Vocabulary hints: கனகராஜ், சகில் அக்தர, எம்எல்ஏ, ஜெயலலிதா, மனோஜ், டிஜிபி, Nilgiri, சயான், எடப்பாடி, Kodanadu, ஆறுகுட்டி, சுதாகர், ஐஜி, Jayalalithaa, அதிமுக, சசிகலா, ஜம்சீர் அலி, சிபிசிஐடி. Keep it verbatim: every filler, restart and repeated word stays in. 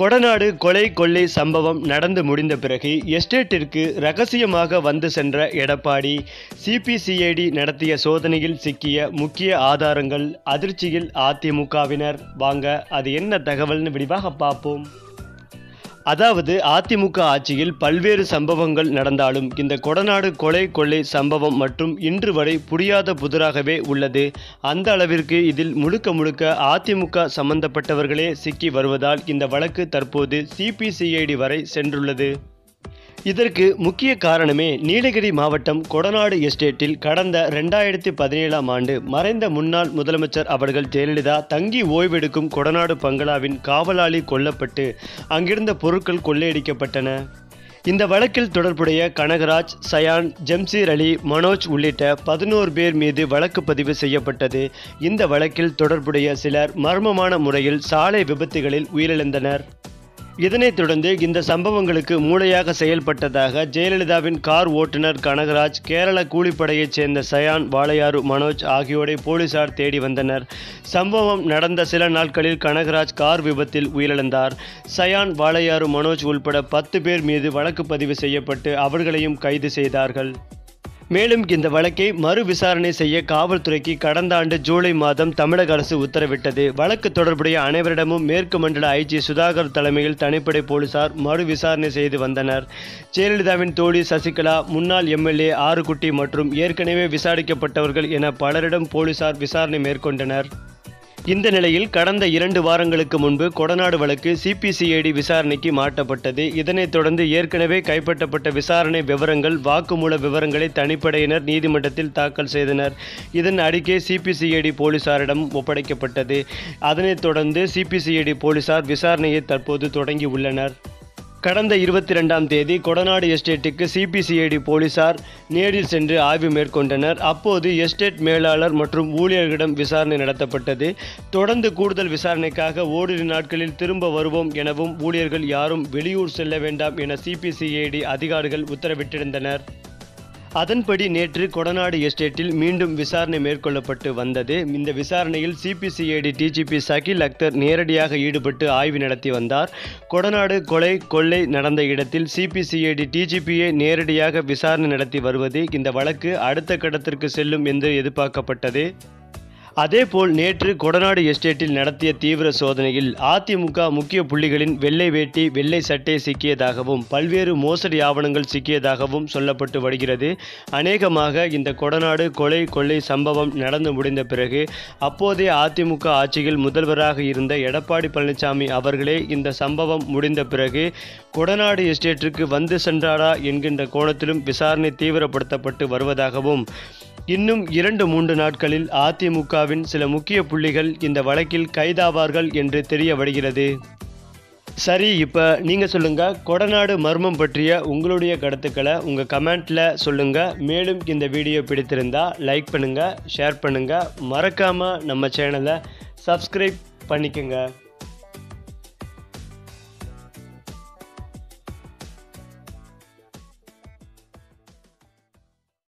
கொடநாடு கொலை கொள்ளை சம்பவம் நடந்து முடிந்த பிறகு எஸ்டேட்டிற்கு ரகசியமாக வந்து சென்ற எடப்பாடி சிபிசிஐடி நடத்திய சோதனையில் சிக்கிய முக்கிய ஆதாரங்கள் அதிர்ச்சியில் அதிமுகவினர். வாங்க, அது என்ன தகவல்னு விரிவாக பார்ப்போம். அதாவது, அதிமுக ஆட்சியில் பல்வேறு சம்பவங்கள் நடந்தாலும் இந்த கொடநாடு கொலை கொள்ளை சம்பவம் மற்றும் இன்று வரை புரியாத புதிராகவே உள்ளது. அந்த அளவிற்கு இதில் முழுக்க முழுக்க அதிமுக சம்பந்தப்பட்டவர்களே சிக்கி வருவதால் இந்த வழக்கு தற்போது சிபிசிஐடி வரை சென்றுள்ளது. இதற்கு முக்கிய காரணமே நீலகிரி மாவட்டம் கொடநாடு எஸ்டேட்டில் கடந்த ரெண்டாயிரத்தி பதினேழாம் ஆண்டு மறைந்த முன்னாள் முதலமைச்சர் அவர்கள் ஜெயலலிதா தங்கி ஓய்வெடுக்கும் கொடநாடு பங்களாவின் காவலாளி கொல்லப்பட்டு அங்கிருந்த பொருட்கள் கொள்ளையடிக்கப்பட்டன. இந்த வழக்கில் தொடர்புடைய கனகராஜ், சயான், ஜம்சீர் அலி, மனோஜ் உள்ளிட்ட பதினோரு பேர் மீது வழக்கு பதிவு செய்யப்பட்டது. இந்த வழக்கில் தொடர்புடைய சிலர் மர்மமான முறையில் சாலை விபத்துகளில் உயிரிழந்தனர். இதனைத் தொடர்ந்து இந்த சம்பவங்களுக்கு மூளையாக செயல்பட்டதாக ஜெயலலிதாவின் கார் ஓட்டுநர் கனகராஜ், கேரள கூலிப்படையைச் சேர்ந்த சயான், வாளையாறு மனோஜ் ஆகியோரை போலீசார் தேடி வந்தனர். சம்பவம் நடந்த சில நாட்களில் கனகராஜ் கார் விபத்தில் உயிரிழந்தார். சயான், வாளையாறு மனோஜ் உள்பட பத்து பேர் மீது வழக்கு பதிவு செய்யப்பட்டு அவர்களையும் கைது செய்தார்கள். மேலும் இந்த வழக்கை மறு விசாரணை செய்ய காவல்துறைக்கு கடந்த ஆண்டு ஜூலை மாதம் தமிழக அரசு உத்தரவிட்டது. வழக்கு தொடர்புடைய அனைவரிடமும் மேற்கு மண்டல ஐஜி சுதாகர் தலைமையில் தனிப்படை போலீசார் மறு விசாரணை செய்து வந்தனர். ஜெயலலிதாவின் தோழி சசிகலா, முன்னாள் எம்எல்ஏ ஆறுகுட்டி மற்றும் ஏற்கனவே விசாரிக்கப்பட்டவர்கள் என பலரிடம் போலீசார் விசாரணை மேற்கொண்டனர். இந்த நிலையில் கடந்த இரண்டு வாரங்களுக்கு முன்பு கொடநாடு வழக்கு சிபிசிஐடி விசாரணைக்கு மாற்றப்பட்டது. இதனைத் தொடர்ந்து ஏற்கனவே கைப்பற்றப்பட்ட விசாரணை விவரங்கள், வாக்குமூல விவரங்களை தனிப்படையினர் நீதிமன்றத்தில் தாக்கல் செய்தனர். இதன் அறிக்கை சிபிசிஐடி போலீசாரிடம் ஒப்படைக்கப்பட்டது. அதனைத் தொடர்ந்து சிபிசிஐடி போலீசார் விசாரணையை தற்போது தொடங்கி உள்ளனர். கடந்த இருபத்தி ரெண்டாம் தேதி கொடநாடு எஸ்டேட்டுக்கு சிபிசிஐடி போலீசார் நேரில் சென்று ஆய்வு மேற்கொண்டனர். அப்போது எஸ்டேட் மேலாளர் மற்றும் ஊழியர்களிடம் விசாரணை நடத்தப்பட்டது. தொடர்ந்து கூடுதல் விசாரணைக்காக ஓரிரு நாட்களில் திரும்ப வருவோம் எனவும் ஊழியர்கள் யாரும் வெளியூர் செல்ல வேண்டாம் என சிபிசிஐடி அதிகாரிகள் உத்தரவிட்டிருந்தனர். அதன்படி நேற்று கொடநாடு எஸ்டேட்டில் மீண்டும் விசாரணை மேற்கொள்ளப்பட்டு வந்தது. இந்த விசாரணையில் சிபிசிஐடி டிஜிபி சகில் அக்தர் நேரடியாக ஈடுபட்டு ஆய்வு நடத்தி வந்தார். கொடநாடு கொலை கொள்ளை நடந்த இடத்தில் சிபிசிஐடி டிஜிபியை நேரடியாக விசாரணை நடத்தி வருவது இந்த வழக்கு அடுத்த கட்டத்திற்கு செல்லும் என்று எதிர்பார்க்கப்பட்டது. அதேபோல் நேற்று கொடநாடு எஸ்டேட்டில் நடத்திய தீவிர சோதனையில் அதிமுக முக்கிய புள்ளிகளின் வெள்ளை வேட்டி, வெள்ளை சட்டை சிக்கியதாகவும் பல்வேறு மோசடி ஆவணங்கள் சிக்கியதாகவும் சொல்லப்பட்டு வருகிறது. அநேகமாக இந்த கொடநாடு கொலை கொள்ளை சம்பவம் நடந்து முடிந்த பிறகு அப்போதைய அதிமுக ஆட்சியில் முதல்வராக இருந்த எடப்பாடி பழனிசாமி அவர்களே இந்த சம்பவம் முடிந்த பிறகு கொடநாடு எஸ்டேட்டிற்கு வந்து சென்றாரா என்கின்ற கோணத்திலும் விசாரணை தீவிரப்படுத்தப்பட்டு வருவதாகவும் இன்னும் இரண்டு மூன்று நாட்களில் அதிமுகவின் சில முக்கிய புள்ளிகள் இந்த வழக்கில் கைதாவார்கள் என்று தெரிய வருகிறது. சரி, இப்போ நீங்கள் சொல்லுங்கள், கொடநாடு மர்மம் பற்றிய உங்களுடைய கருத்துக்களை உங்கள் கமெண்ட்டில் சொல்லுங்கள். மேலும் இந்த வீடியோ பிடித்திருந்தால் லைக் பண்ணுங்கள், ஷேர் பண்ணுங்கள், மறக்காமல் நம்ம சேனலை சப்ஸ்கிரைப் பண்ணிக்கோங்க.